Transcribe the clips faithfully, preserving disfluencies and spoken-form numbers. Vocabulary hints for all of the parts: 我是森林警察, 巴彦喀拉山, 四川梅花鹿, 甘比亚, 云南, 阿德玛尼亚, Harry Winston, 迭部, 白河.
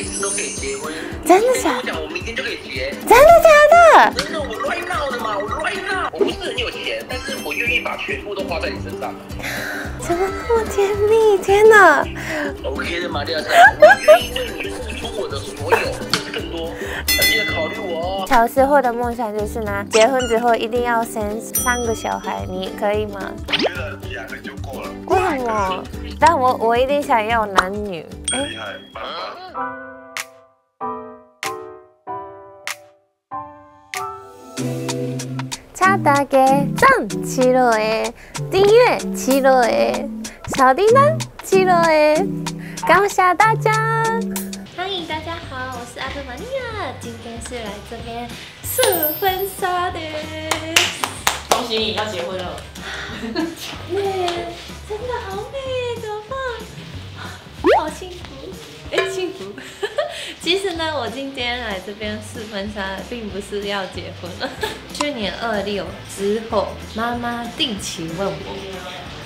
一次都可以接，真的假的？我明天就可以接，真的假的？真的，我乱闹的嘛，我乱闹。我不是很有钱，但是我愿意把全部都花在你身上。怎么那么甜蜜？天哪 ！OK 的嘛，这样子，我愿意为你付出我的所有，就是更多。记得考虑我哦。乔师傅的梦想就是呢，结婚之后一定要生三个小孩，你可以吗？我觉得两个就够了。为什么？但我我一定想要男女。厉害，爸爸。茶大家赞七楼诶，订阅七楼诶，小叮当七楼诶，感谢大家！欢迎大家好，我是阿德玛尼亚，今天是来这边试婚纱的。恭喜你要结婚了！美，真的好美，怎么办？好幸福，哎，幸福。其实呢，我今天来这边试婚纱，并不是要结婚了。去年二六之后，妈妈定期问我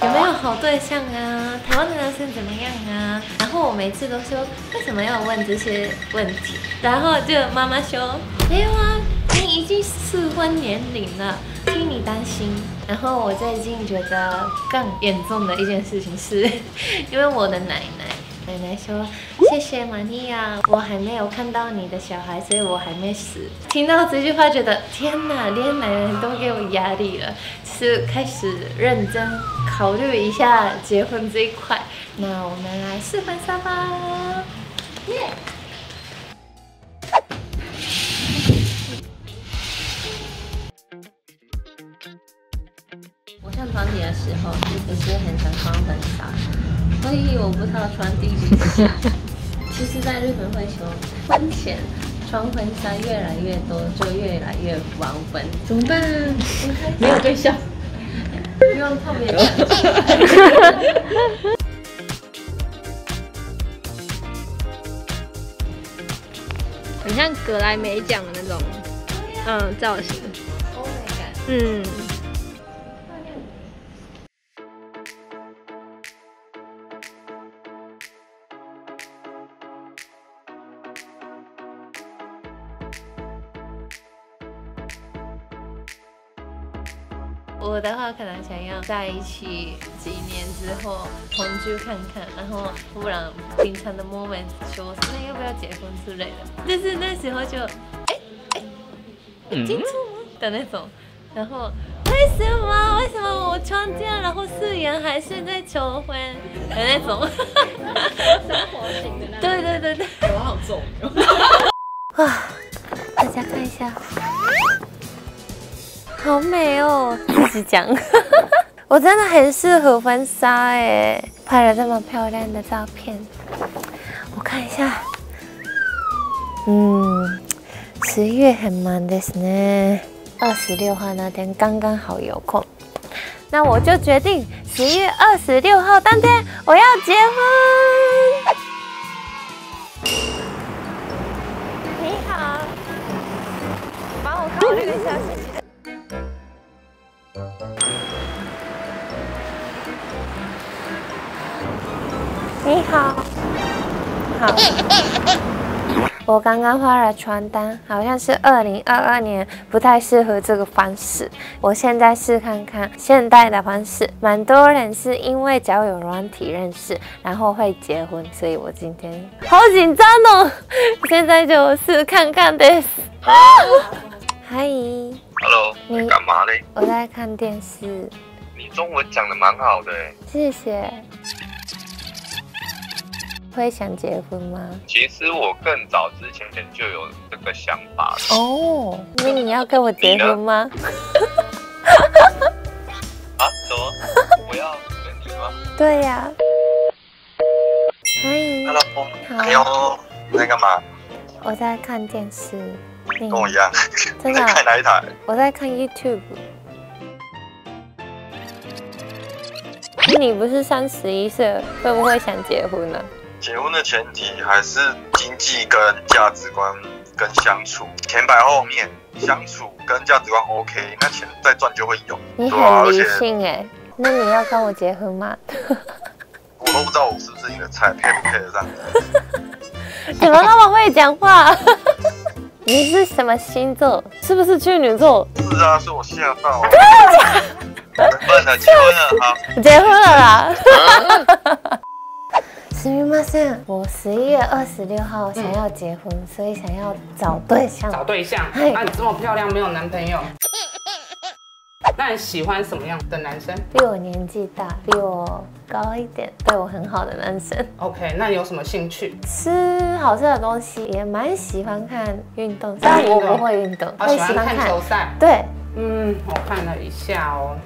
有没有好对象啊，台湾的男生怎么样啊？然后我每次都说为什么要问这些问题？然后就妈妈说没有啊，你已经适婚年龄了，替你担心。然后我最近觉得更严重的一件事情是，因为我的奶奶。奶奶说：“谢谢玛利亚，我还没有看到你的小孩，所以我还没死。”听到这句话，觉得天哪，连奶奶都给我压力了，就是开始认真考虑一下结婚这一块。那我们来试婚纱吧！耶、yeah! ！上团体的时候，就不是很想穿婚纱，所以我不知道穿第几件。其实，在日本会说，婚前穿婚纱越来越多，就越来越晚婚。怎么办？没有对象，不用特别担心。很像格莱美奖的那种，嗯，造型。Oh my god！ 嗯。我的话可能想要在一起几年之后同居看看，然后不然平常的 moment 说那要不要结婚之类的，但是那时候就哎哎，有进出吗的那种，然后为什么为什么我穿这样，然后誓言还是在求婚的那种，生活型的那种，对对对对，我好重哇！大家看一下。好美哦！自己讲，我真的很适合婚纱哎，拍了这么漂亮的照片，我看一下，嗯，十月很忙ですね。二十六号那天刚刚好有空，那我就决定十月二十六号当天我要结婚。你好，帮我考虑一下。你好，好，我刚刚发了传单，好像是二零二二年，不太适合这个方式。我现在试看看现代的方式，蛮多人是因为交友软体认识，然后会结婚，所以我今天好紧张哦。现在就试看看的。嗨 ，Hello， 你干嘛嘞？我在看电视。你中文讲的蛮好的哎，谢谢。会想结婚吗？其实我更早之前就有这个想法了。哦，那你要跟我结婚吗？啊？什么？我要跟你吗？对呀、啊。哎。Hello。你好。你在干嘛？我在看电视。跟我一样。真的？你在看哪一台？我在看 YouTube。你不是三十一岁，会不会想结婚呢、啊？结婚的前提还是经济跟价值观跟相处，前排后面相处跟价值观 OK， 那钱再赚就会有。你很理性哎、欸，那你要跟我结婚吗？我都不知道我是不是你的菜，配不配得上。怎么那么会讲话？你是什么星座？是不是处女座？是啊，是我吓到了。真的假？笨了，结婚了啊！结婚了啦！すみません。我十一月二十六号想要结婚，所以想要找对象。找对象？那你这么漂亮，没有男朋友？ 那你喜欢什么样的男生？比我年纪大，比我高一点，对我很好的男生。OK， 那你有什么兴趣？吃好吃的东西，也蛮喜欢看运动，但我不会运动，我喜欢看球赛。对，嗯，我看了一下哦。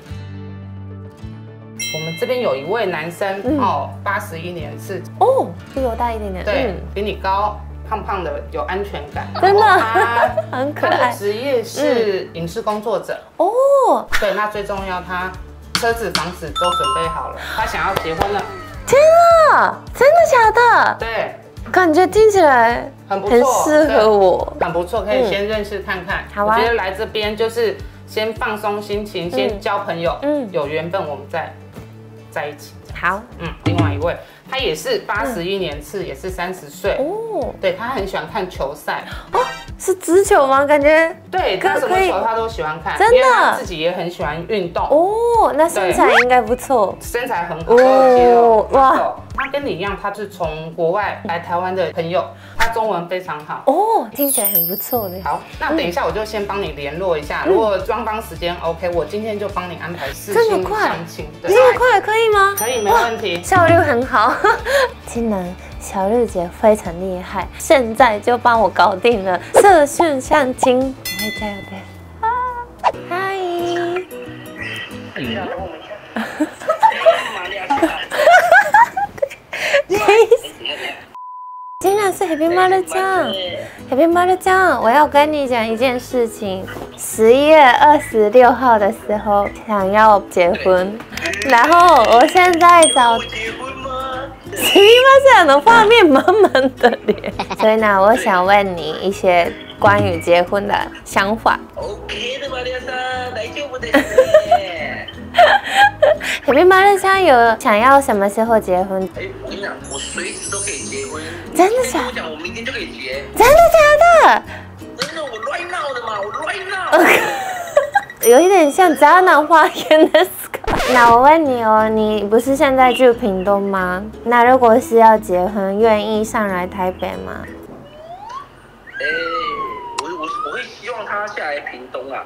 我们这边有一位男生、嗯、哦，八十一年是哦，比我大一点点，对，嗯、比你高。 胖胖的有安全感，真的，很可爱。他的职业是影视工作者哦。对，那最重要，他车子、房子都准备好了，他想要结婚了。天啊，真的假的？对，感觉听起来很不错，很适合我，很不错，可以先认识看看。好啊，我觉得来这边就是先放松心情，先交朋友，嗯，有缘分我们再在一起。好，嗯，另外一位。 他也是八十一年次，也是三十岁哦。对他很喜欢看球赛哦，是直球吗？感觉对，他什么球他都喜欢看，真的。自己也很喜欢运动哦，那身材应该不错，身材很好哦。哇，他跟你一样，他是从国外来台湾的朋友，他中文非常好哦，听起来很不错的。好，那等一下我就先帮你联络一下，如果双方时间 OK， 我今天就帮你安排视讯相亲。这么快可以吗？可以，没问题，效率很好。 竟然小绿姐非常厉害，现在就帮我搞定了视讯相亲，我会加油的。嗨，竟然是 Happy 妈的酱 ，Happy 妈的酱，我要跟你讲一件事情，十一月二十六号的时候想要结婚，然后我现在找。 すみませんの画面满满的脸，所以呢，我想问你一些关于结婚的想法。OK 的，玛丽莎，大丈夫ですね。海边玛丽莎有想要什么时候结婚？哎，我跟你讲，我随时都可以结婚。真的假的？我讲，我明天就可以结。真的假的？真的，我 right now 的嘛，我 right now。有一点像渣男花园的。 那我问你哦，你不是现在住屏东吗？那如果是要结婚，愿意上来台北吗？哎、欸，我我我会希望他下来屏东啊。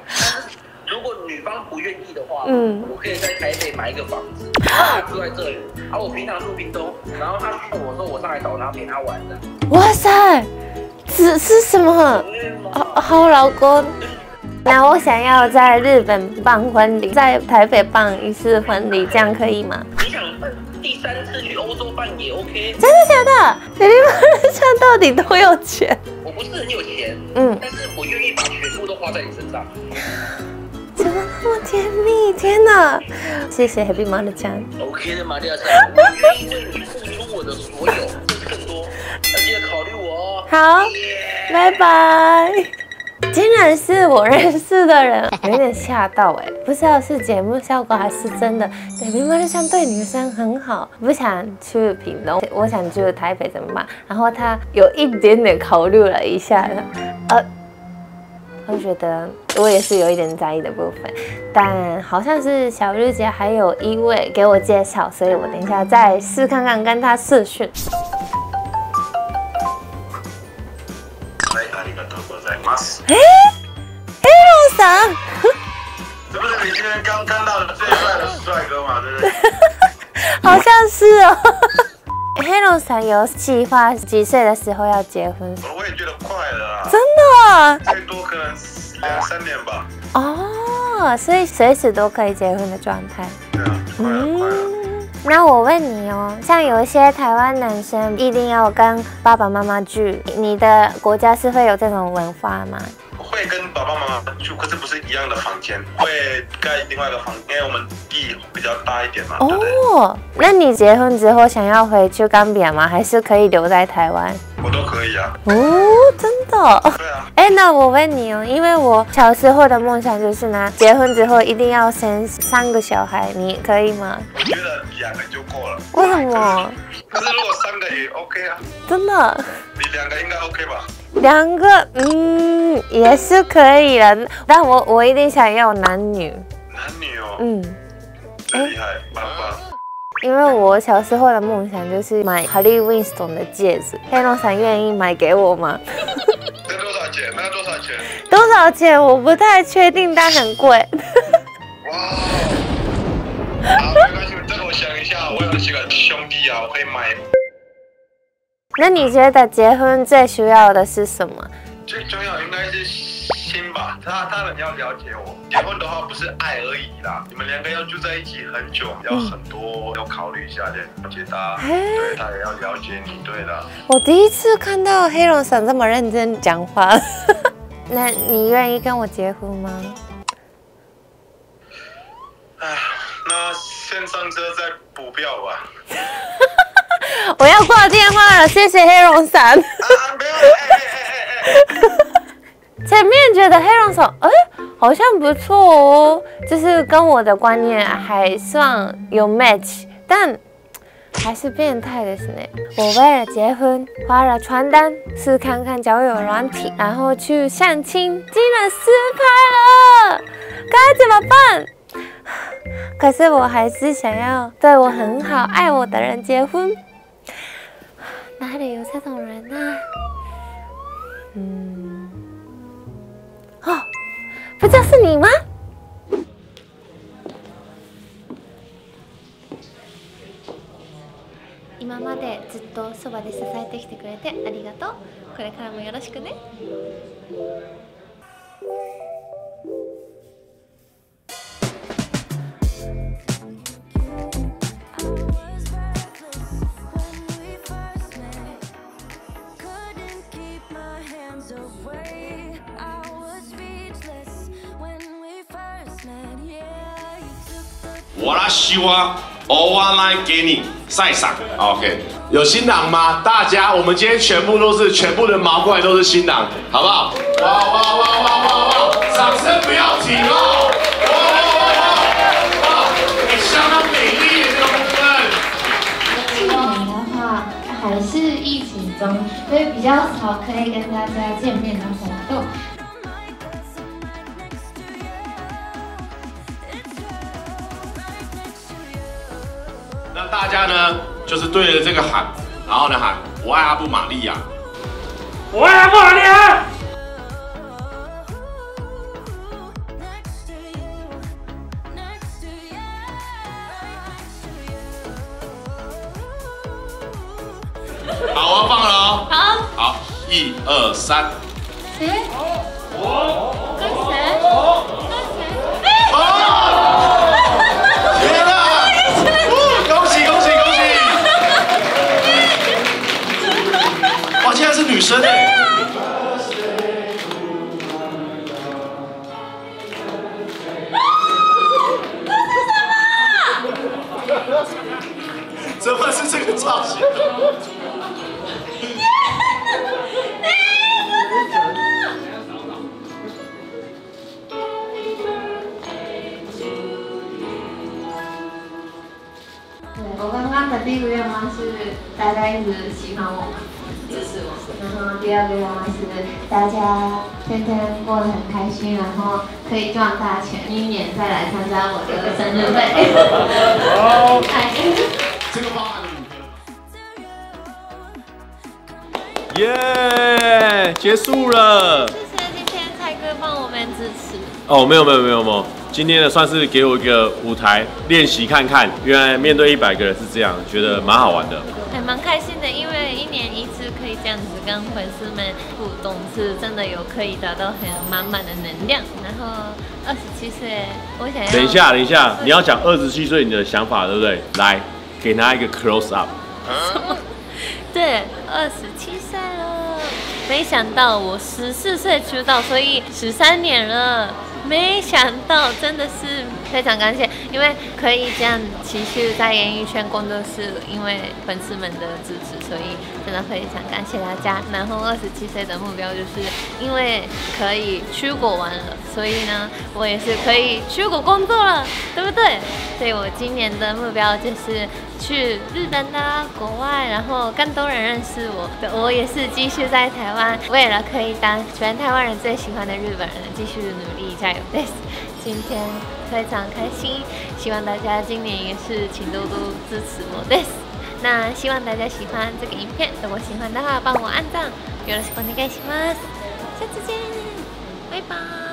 如果女方不愿意的话，嗯，我可以在台北买一个房子，他住在这里，啊，我平常住屏东，然后他跟我说我上来找他陪他玩的。哇塞，这是什么？好，好老公。 那我想要在日本办婚礼，在台北办一次婚礼，这样可以吗？你想第三次去欧洲办也 OK？ 真的假的？你们家到底多有钱？我不是很有钱，嗯，但是我愿意把全部都花在你身上。怎么那么甜蜜？天哪！谢谢 Happy 妈的酱。OK 的，玛丽亚酱，我愿意为你付出我的所有，甚至更多。要记得考虑我哦。好，拜拜。 竟然是我认识的人，有点吓到哎、欸，不知道是节目效果还是真的。对，明明就像对女生很好，不想去屏东，我想去台北怎么办？然后他有一点点考虑了一下，呃，我觉得我也是有一点在意的部分，但好像是小绿姐还有一位给我介绍，所以我等一下再试看看跟他视讯。 哎，黑老三，这不是你今天刚看到的最帅的帅哥吗？对不对？好像是哦。黑老三有计划几岁的时候要结婚？我也觉得快了啊。真的啊？最多可能两三年吧。哦，所以随时都可以结婚的状态。对啊，快了，快了。 那我问你哦，像有一些台湾男生一定要跟爸爸妈妈住，你的国家是会有这种文化吗？会跟爸爸妈妈住，可是不是一样的房间，会盖另外一个房间，因为我们地比较大一点嘛。哦，对对那你结婚之后想要回去甘比亚吗？还是可以留在台湾？我都可以啊。哦，真的？对啊。哎，那我问你哦，因为我小时候的梦想就是呢，结婚之后一定要生三个小孩，你可以吗？我觉得两个就够了。为什么？可是如果三个也 OK 啊。真的？你两个应该 OK 吧？两个，嗯，也是可以的，但我我一定想要男女。男女哦。嗯。真厉害，棒棒。 因为我小时候的梦想就是买 Harry Winston 的戒指，黑龙山愿意买给我吗？那多少钱？那多少钱？多少钱？我不太确定，但很贵。哇！好，没关系，等我想一下。我有几个兄弟啊，我可以买。那你觉得结婚最需要的是什么？最重要应该是心吧，他他人要了解我。结婚的话不是爱而已啦，你们两个要住在一起很久，要很多、嗯、要考虑一下的，了解他，对他也要了解你，对的。我第一次看到黑龙山这么认真讲话，那你愿意跟我结婚吗？哎，那先上车再补票吧。我要挂电话了，谢谢黑龙山。啊，没有。哎哎 前面觉得黑龙山，哎，好像不错哦，就是跟我的观念还算有 match， 但还是变态ですね。我为了结婚花了传单，是看看交友软体，然后去相亲，竟然失败了，该怎么办？可是我还是想要对我很好、爱我的人结婚，哪里有这种人呢？ 嗯，哦，不就是你吗？今までずっとそばで支えてきてくれてありがとう。これからもよろしくね。私は終わない给你晒伤 ，OK？ 有新郎吗？大家，我们今天全部都是，全部的毛怪都是新郎，好不好？哇哇哇哇哇哇！掌声不要停哦！哇哇哇哇！你相当美丽的这个部分。去年的话还是疫情中，所以比较少可以跟大家见面的活动。 那大家呢，就是对着这个喊，然后呢喊我爱阿布玛利亚，我爱阿布玛利亚。好，我要放了哦。好，好，一二三。谁？我。跟谁？我。 女生哎、欸，啊、怎么是这个造型？我刚刚的第一个愿望是大家一直喜欢我嘛。 然后第二个愿望是大家天天过得很开心，然后可以赚大钱，明年再来参加我的生日会。这个包含你。耶，结束了。谢谢今天蔡哥帮我们支持。哦，没有没有没有没有，今天的算是给我一个舞台练习看看，原来面对一百个人是这样，觉得蛮好玩的。还蛮开心的，因为一年一次。 可以这样子跟粉丝们互动，是真的有可以达到很满满的能量。然后二十七岁，我想要等一下，等一下，你要讲二十七岁你的想法，对不对？来，给他一个 close up。什么？对，二十七岁了，没想到我十四岁出道，所以十三年了。没想到，真的是非常感谢，因为可以这样持续在演艺圈工作，是因为粉丝们的支持，所以真的非常感谢大家。然后二十七岁的目标就是因为可以出国玩了，所以呢，我也是可以出国工作了，对不对？所以我今年的目标就是去日本啊，国外，然后更多人认识我。我也是继续在台湾，为了可以当全台湾人最喜欢的日本人，继续努力加油。 今天非常开心，希望大家今年也是请多多支持我です。那希望大家喜欢这个影片，如果喜欢的话，帮我按赞，よろしくお願いします。下次见，拜拜。